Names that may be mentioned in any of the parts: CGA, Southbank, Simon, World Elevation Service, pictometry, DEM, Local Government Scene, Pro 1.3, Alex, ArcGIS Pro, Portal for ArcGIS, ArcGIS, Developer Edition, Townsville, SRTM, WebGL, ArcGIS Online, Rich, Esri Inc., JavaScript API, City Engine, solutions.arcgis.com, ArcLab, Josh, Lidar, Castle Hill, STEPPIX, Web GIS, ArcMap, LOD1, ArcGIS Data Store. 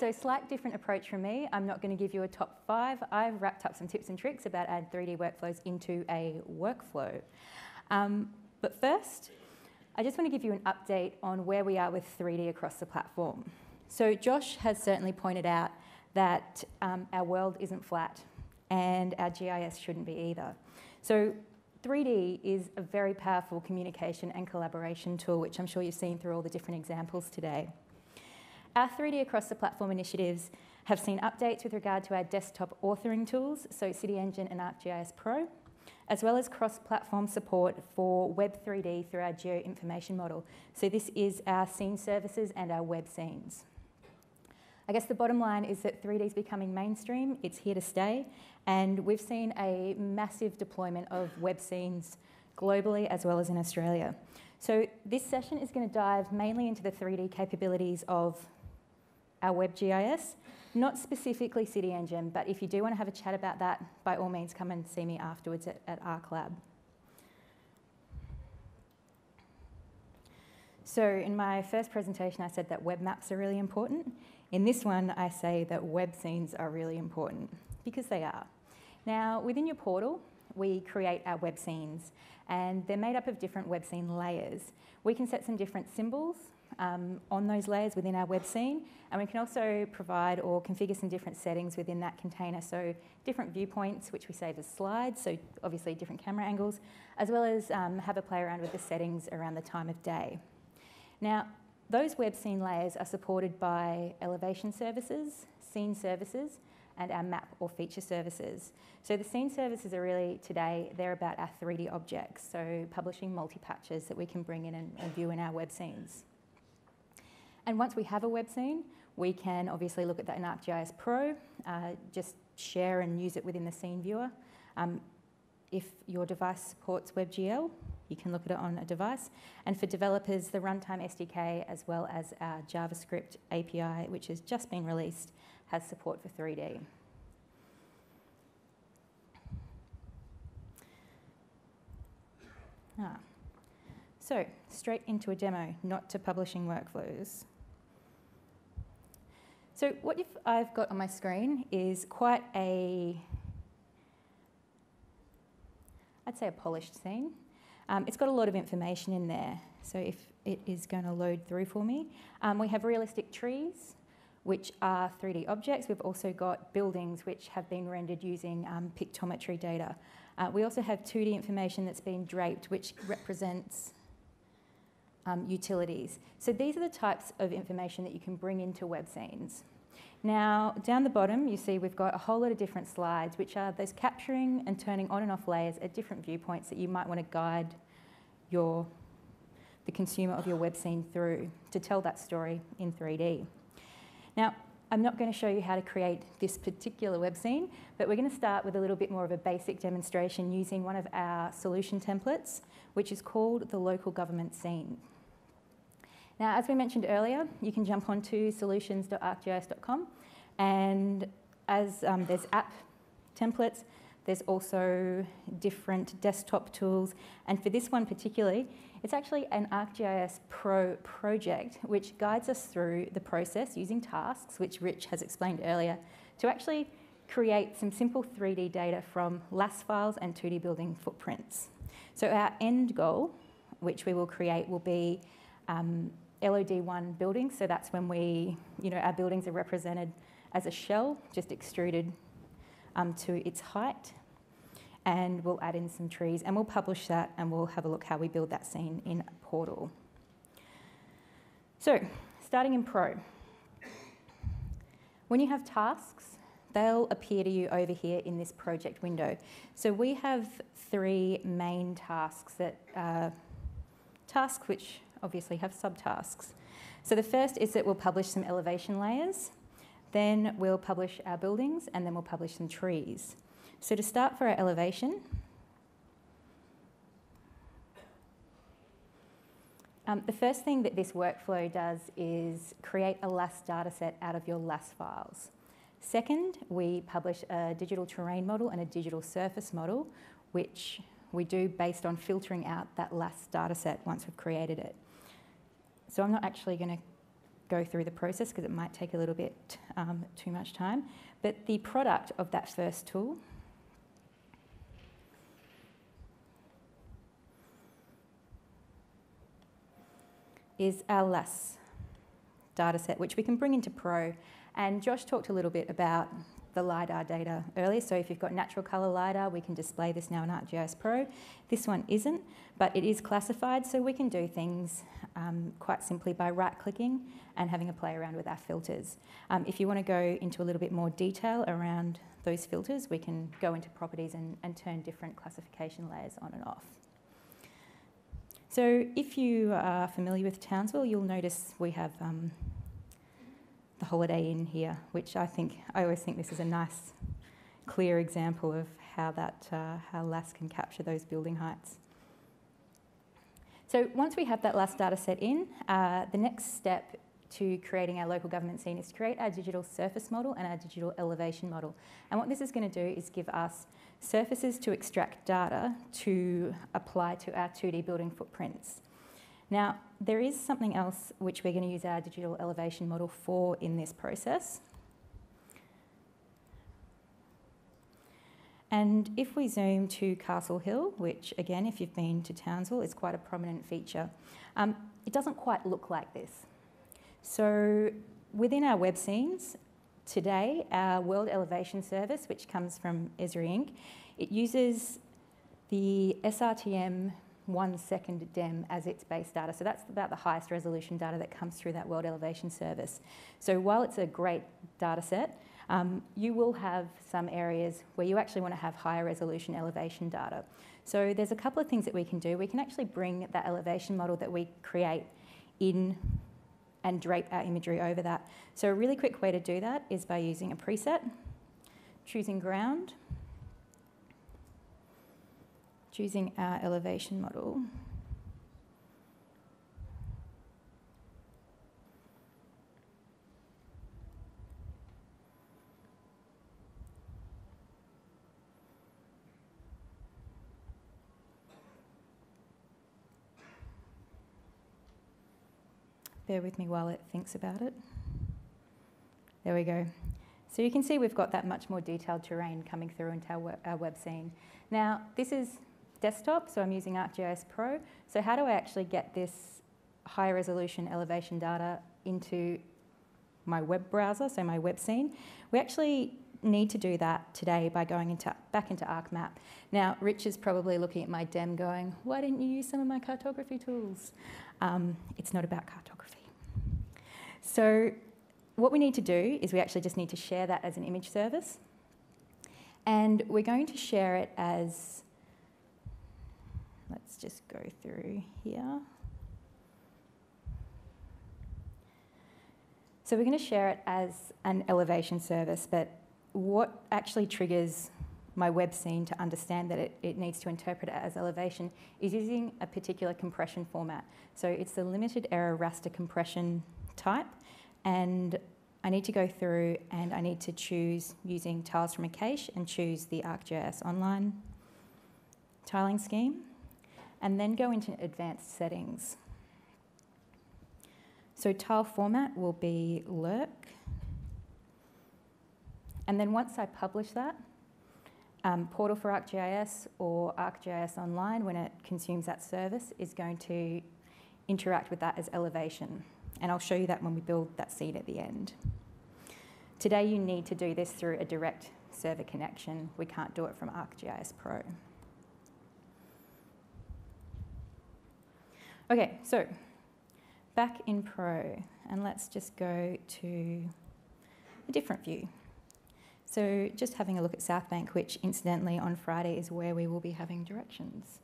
so slight different approach from me. I'm not going to give you a top five. I've wrapped up some tips and tricks about adding 3D workflows into a workflow. But first, I just want to give you an update on where we are with 3D across the platform. So Josh has certainly pointed out that our world isn't flat and our GIS shouldn't be either. So 3D is a very powerful communication and collaboration tool, which I'm sure you've seen through all the different examples today. Our 3D across the platform initiatives have seen updates with regard to our desktop authoring tools, so City Engine and ArcGIS Pro, as well as cross-platform support for Web 3D through our geo-information model. So this is our scene services and our web scenes. I guess the bottom line is that 3D is becoming mainstream, it's here to stay, and we've seen a massive deployment of web scenes globally as well as in Australia. So this session is going to dive mainly into the 3D capabilities of our WebGIS, not specifically City Engine, but if you do want to have a chat about that, by all means come and see me afterwards at ArcLab. So in my first presentation, I said that web maps are really important. In this one, I say that web scenes are really important, because they are. Now, within your portal, we create our web scenes, and they're made up of different web scene layers. We can set some different symbols on those layers within our web scene, and we can also provide or configure some different settings within that container, so different viewpoints, which we save as slides, so obviously different camera angles, as well as have a play around with the settings around the time of day. Now, those web scene layers are supported by elevation services, scene services, and our map or feature services. So the scene services are really, today, they're about our 3D objects, so publishing multi-patches that we can bring in and view in our web scenes. And once we have a web scene, we can obviously look at that in ArcGIS Pro, just share and use it within the scene viewer. If your device supports WebGL, you can look at it on a device. And for developers, the Runtime SDK, as well as our JavaScript API, which has just been released, has support for 3D. So straight into a demo, not to publishing workflows. So what I've got on my screen is quite a, I'd say, a polished scene. It's got a lot of information in there, so if it is going to load through for me. We have realistic trees, which are 3D objects. We've also got buildings, which have been rendered using pictometry data. We also have 2D information that's been draped, which represents utilities. So these are the types of information that you can bring into web scenes. Now, down the bottom, you see we've got a whole lot of different slides, which are those capturing and turning on and off layers at different viewpoints that you might want to guide the consumer of your web scene through to tell that story in 3D. Now, I'm not going to show you how to create this particular web scene, but we're going to start with a little bit more of a basic demonstration using one of our solution templates, which is called the Local Government Scene. Now, as we mentioned earlier, you can jump onto solutions.arcgis.com, and as there's app templates, there's also different desktop tools. And for this one particularly, it's actually an ArcGIS Pro project, which guides us through the process using tasks, which Rich has explained earlier, to actually create some simple 3D data from LAS files and 2D building footprints. So our end goal, which we will create, will be LOD1 buildings, so that's when we, our buildings are represented as a shell, just extruded to its height, and we'll add in some trees, and we'll publish that, and we'll have a look how we build that scene in Portal. So, starting in Pro. When you have tasks, they'll appear to you over here in this project window. So we have three main tasks that are tasks which obviously have subtasks. So the first is that we'll publish some elevation layers, then we'll publish our buildings, and then we'll publish some trees. So to start for our elevation, the first thing that this workflow does is create a LAS dataset out of your LAS files. Second, we publish a digital terrain model and a digital surface model, which we do based on filtering out that LAS dataset once we've created it. So I'm not actually going to go through the process because it might take a little bit too much time. But the product of that first tool is our LAS dataset, which we can bring into Pro. And Josh talked a little bit about the LIDAR data earlier. So if you've got natural colour LIDAR, we can display this now in ArcGIS Pro. This one isn't, but it is classified, so we can do things quite simply by right-clicking and having a play around with our filters. If you want to go into a little bit more detail around those filters, we can go into properties and turn different classification layers on and off. So if you are familiar with Townsville, you'll notice we have the Holiday Inn here, which I always think this is a nice, clear example of how that how LAS can capture those building heights. So once we have that LAS data set in, the next step to creating our local government scene is to create our digital surface model and our digital elevation model. And what this is going to do is give us surfaces to extract data to apply to our 2D building footprints. Now, there is something else which we're going to use our digital elevation model for in this process. And if we zoom to Castle Hill, which again, if you've been to Townsville, is quite a prominent feature, it doesn't quite look like this. So within our web scenes today, our World Elevation Service, which comes from Esri Inc., it uses the SRTM 1 second DEM as its base data. So that's about the highest resolution data that comes through that World Elevation Service. So while it's a great data set, you will have some areas where you actually want to have higher resolution elevation data. So there's a couple of things that we can do. We can actually bring that elevation model that we create in and drape our imagery over that. So a really quick way to do that is by using a preset, choosing ground, choosing our elevation model. Bear with me while it thinks about it. There we go. So you can see we've got that much more detailed terrain coming through into our web scene. Now, this is desktop, so I'm using ArcGIS Pro. So how do I actually get this high resolution elevation data into my web browser, so my web scene? We actually need to do that today by going back into ArcMap. Now, Rich is probably looking at my DEM going, why didn't you use some of my cartography tools? It's not about cartography. So what we need to do is we actually just need to share that as an image service. And we're going to share it as, let's just go through here. So we're going to share it as an elevation service, but what actually triggers my web scene to understand that it needs to interpret it as elevation is using a particular compression format. So it's the limited error raster compression type, and I need to go through and I need to choose using tiles from a cache and choose the ArcGIS Online tiling scheme, and then go into advanced settings. So tile format will be LERC. And then once I publish that, Portal for ArcGIS or ArcGIS Online, when it consumes that service, is going to interact with that as elevation. And I'll show you that when we build that scene at the end. Today you need to do this through a direct server connection. We can't do it from ArcGIS Pro. Okay, so back in Pro, and let's just go to a different view. So just having a look at Southbank, which incidentally on Friday is where we will be having directions.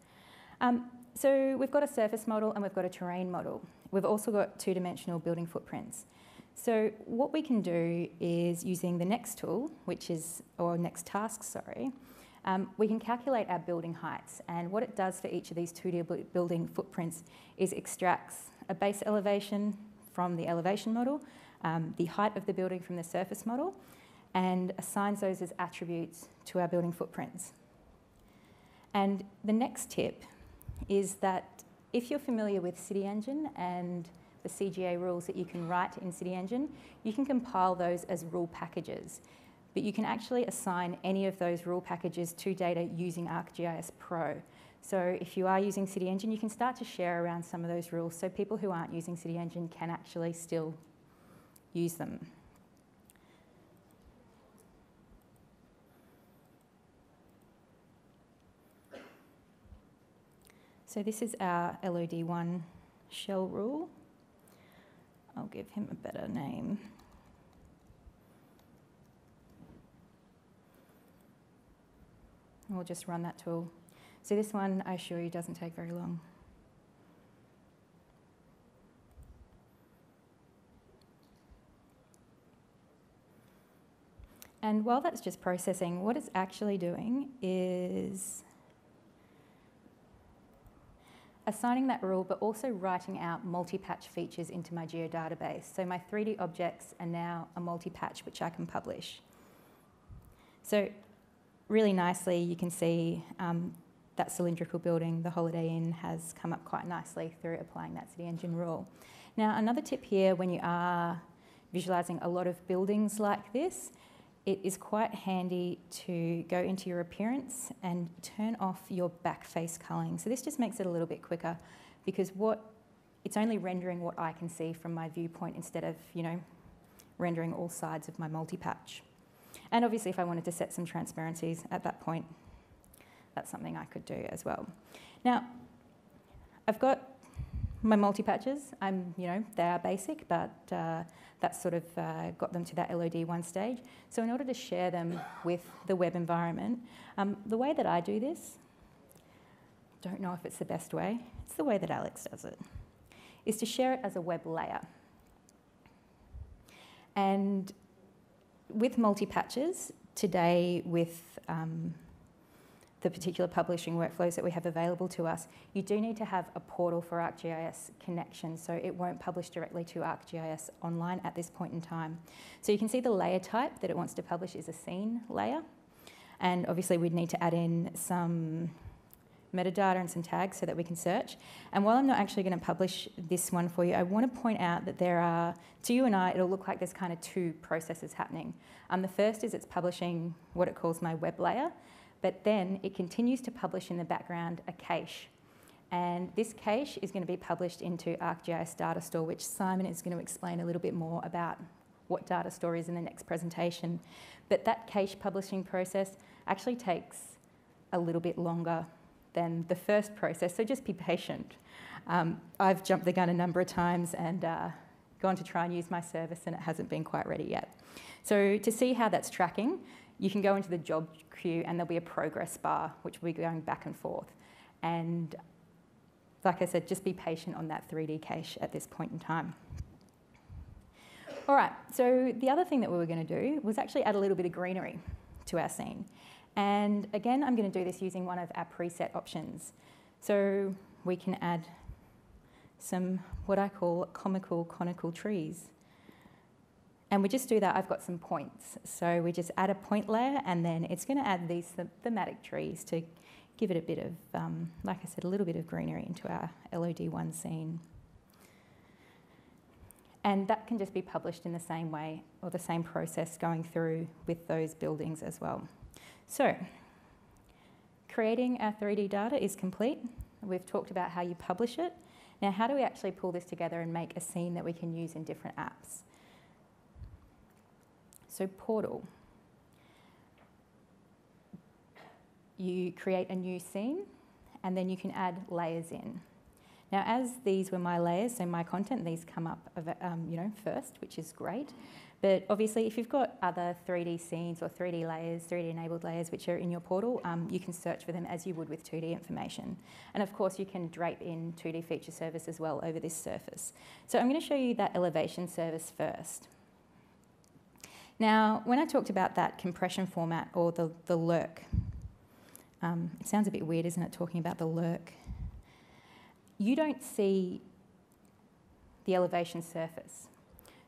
So we've got a surface model and we've got a terrain model. We've also got two-dimensional building footprints. So what we can do is using the next tool, which is, or next task, sorry, we can calculate our building heights, and what it does for each of these 2D building footprints is extracts a base elevation from the elevation model, the height of the building from the surface model, and assigns those as attributes to our building footprints. And the next tip is that if you're familiar with City Engine and the CGA rules that you can write in City Engine, you can compile those as rule packages. But you can actually assign any of those rule packages to data using ArcGIS Pro. So if you are using City Engine, you can start to share around some of those rules so people who aren't using City Engine can actually still use them. So this is our LOD1 shell rule. I'll give him a better name. And we'll just run that tool. So this one, I assure you, doesn't take very long. And while that's just processing, what it's actually doing is assigning that rule, but also writing out multi-patch features into my geodatabase. So my 3D objects are now a multi-patch, which I can publish. So really nicely, you can see that cylindrical building, the Holiday Inn, has come up quite nicely through applying that City Engine rule. Now, another tip here, when you are visualising a lot of buildings like this, it is quite handy to go into your appearance and turn off your back face culling. So this just makes it a little bit quicker because it's only rendering what I can see from my viewpoint instead of, you know, rendering all sides of my multi-patch. And obviously if I wanted to set some transparencies at that point, that's something I could do as well. Now, I've got my multi-patches. You know, they are basic, but that sort of got them to that LOD1 stage. So in order to share them with the web environment, the way that I do this, don't know if it's the best way, it's the way that Alex does it, is to share it as a web layer. And with multi-patches, today with the particular publishing workflows that we have available to us, you do need to have a portal for ArcGIS connection, so it won't publish directly to ArcGIS Online at this point in time. So you can see the layer type that it wants to publish is a scene layer, and obviously we'd need to add in some metadata and some tags so that we can search. And while I'm not actually going to publish this one for you, I want to point out that there are, to you and I, it'll look like there's kind of two processes happening. The first is it's publishing what it calls my web layer, but then it continues to publish in the background a cache. And this cache is going to be published into ArcGIS Data Store, which Simon is going to explain a little bit more about what Data Store is in the next presentation. But that cache publishing process actually takes a little bit longer than the first process, so just be patient. I've jumped the gun a number of times and gone to try and use my service and it hasn't been quite ready yet. So to see how that's tracking, you can go into the job queue and there'll be a progress bar which will be going back and forth. And like I said, just be patient on that 3D cache at this point in time. All right, so the other thing that we were going to do was actually add a little bit of greenery to our scene. And again, I'm going to do this using one of our preset options. So we can add some what I call comical conical trees. And we just do that, I've got some points. So we just add a point layer and then it's going to add these thematic trees to give it a bit of, like I said, a little bit of greenery into our LOD1 scene. And that can just be published in the same way or the same process going through with those buildings as well. So creating our 3D data is complete. We've talked about how you publish it. Now, how do we actually pull this together and make a scene that we can use in different apps? So portal, you create a new scene and then you can add layers in. Now as these were my layers, so my content, these come up you know, first, which is great. But obviously if you've got other 3D scenes or 3D layers, 3D enabled layers which are in your portal, you can search for them as you would with 2D information. And of course you can drape in 2D feature service as well over this surface. So I'm going to show you that elevation service first. Now, when I talked about that compression format or the LERC, it sounds a bit weird, isn't it, talking about the LERC? You don't see the elevation surface.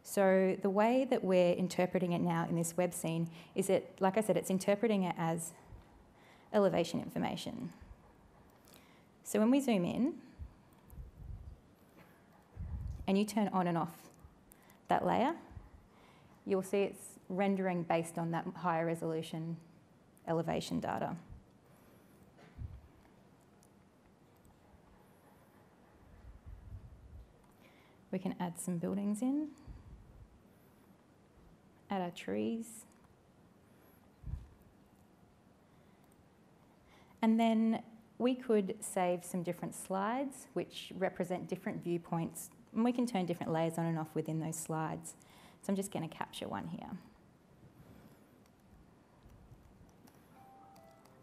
So the way that we're interpreting it now in this web scene is it, like I said, it's interpreting it as elevation information. So when we zoom in, and you turn on and off that layer, you'll see it's rendering based on that higher resolution elevation data. We can add some buildings in, add our trees. And then we could save some different slides which represent different viewpoints, and we can turn different layers on and off within those slides. So I'm just going to capture one here.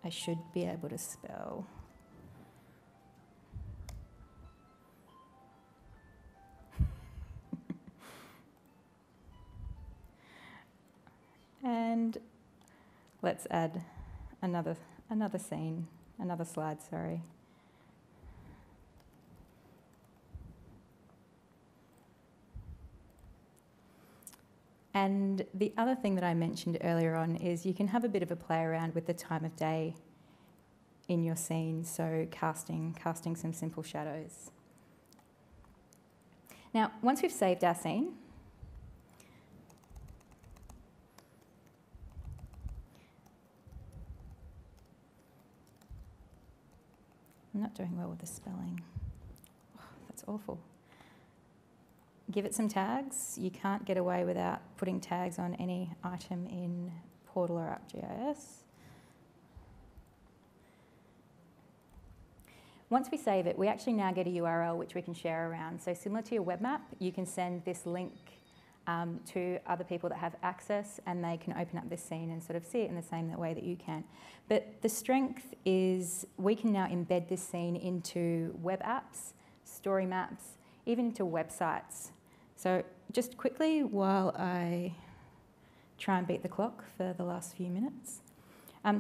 I should be able to spell. And let's add another scene, another slide, sorry. And the other thing that I mentioned earlier on is you can have a bit of a play around with the time of day in your scene, so casting some simple shadows. Now, once we've saved our scene, I'm not doing well with the spelling. Oh, that's awful. Give it some tags. You can't get away without putting tags on any item in Portal or ArcGIS. Once we save it, we actually now get a URL which we can share around. So similar to your web map, you can send this link to other people that have access, and they can open up this scene and sort of see it in the same way that you can. But the strength is we can now embed this scene into web apps, story maps, even into websites. So just quickly, while I try and beat the clock for the last few minutes,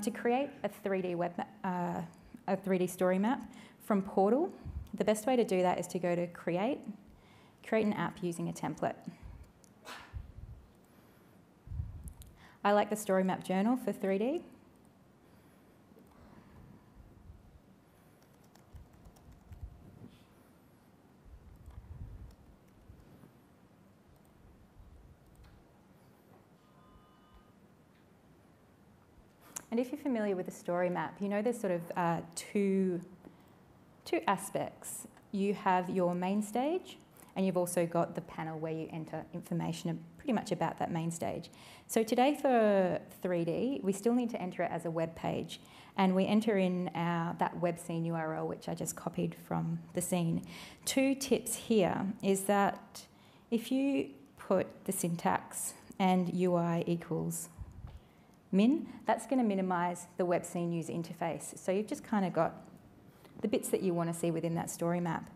to create a 3D a 3D story map from Portal, the best way to do that is to go to create an app using a template. I like the story map journal for 3D. And if you're familiar with the story map, you know there's sort of two aspects. You have your main stage, and you've also got the panel where you enter information pretty much about that main stage. So today for 3D, we still need to enter it as a web page, and we enter in that web scene URL, which I just copied from the scene. Two tips here is that if you put the syntax and UI equals min, that's going to minimize the web scene user interface. So you've just kind of got the bits that you want to see within that story map.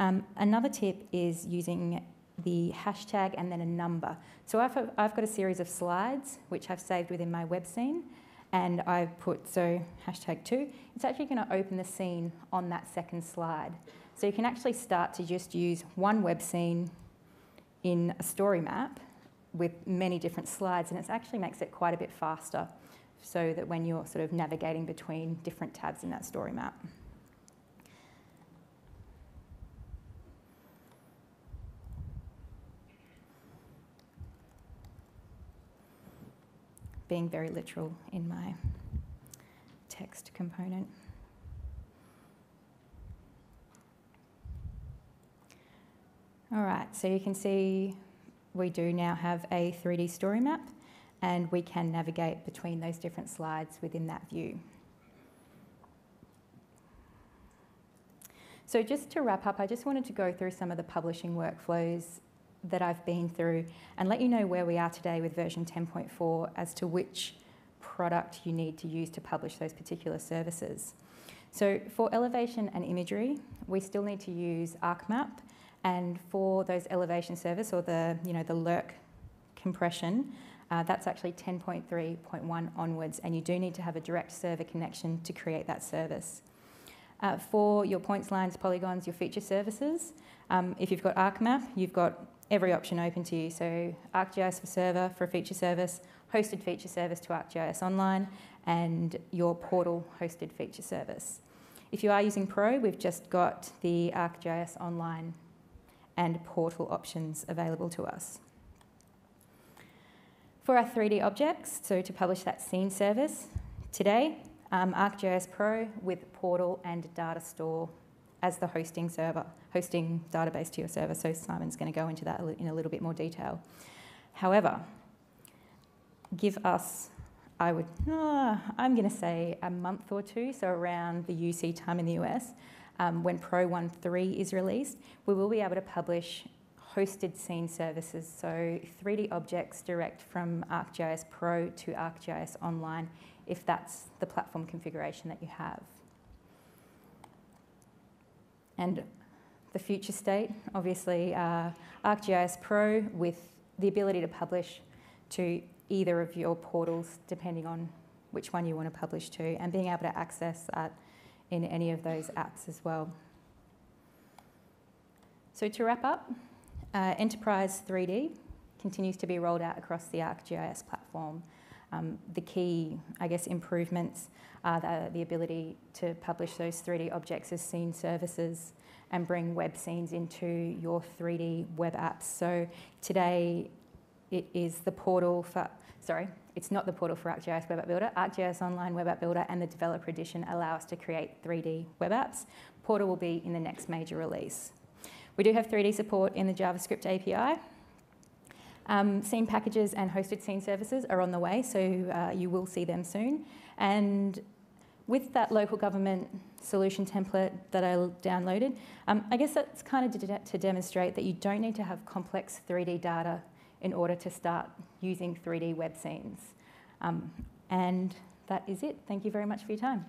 Another tip is using the hashtag and then a number. So I've got a series of slides which I've saved within my web scene, and I've put, so #2, it's actually going to open the scene on that second slide. So you can actually start to just use one web scene in a story map with many different slides, and it actually makes it quite a bit faster so that when you're sort of navigating between different tabs in that story map. Being very literal in my text component. All right, so you can see we do now have a 3D story map, and we can navigate between those different slides within that view. So just to wrap up, I just wanted to go through some of the publishing workflows that I've been through and let you know where we are today with version 10.4 as to which product you need to use to publish those particular services. So for elevation and imagery, we still need to use ArcMap, and for those elevation service or the, you know, the LERC compression, that's actually 10.3.1 onwards, and you do need to have a direct server connection to create that service. For your points, lines, polygons, your feature services, if you've got ArcMap, you've got every option open to you. So ArcGIS for server for a feature service, hosted feature service to ArcGIS Online, and your Portal hosted feature service. If you are using Pro, we've just got the ArcGIS Online and portal options available to us. For our 3D objects, so to publish that scene service, today, ArcGIS Pro with Portal and Data Store as the hosting database to your server. So Simon's going to go into that in a little bit more detail. However, give us, I'm going to say a month or two, so around the UC time in the US, when Pro 1.3 is released, we will be able to publish hosted scene services, so 3D objects direct from ArcGIS Pro to ArcGIS Online, if that's the platform configuration that you have. And the future state, obviously, ArcGIS Pro with the ability to publish to either of your portals, depending on which one you want to publish to, and being able to access that in any of those apps as well. So to wrap up, Enterprise 3D continues to be rolled out across the ArcGIS platform. The key, I guess, improvements are the ability to publish those 3D objects as scene services and bring web scenes into your 3D web apps. So today, it is the portal for, sorry, it's not the portal for ArcGIS Web App Builder. ArcGIS Online Web App Builder and the Developer Edition allow us to create 3D web apps. Portal will be in the next major release. We do have 3D support in the JavaScript API. Scene packages and hosted scene services are on the way, so you will see them soon. And with that local government solution template that I downloaded, I guess that's kind of to demonstrate that you don't need to have complex 3D data in order to start using 3D web scenes. And that is it. Thank you very much for your time.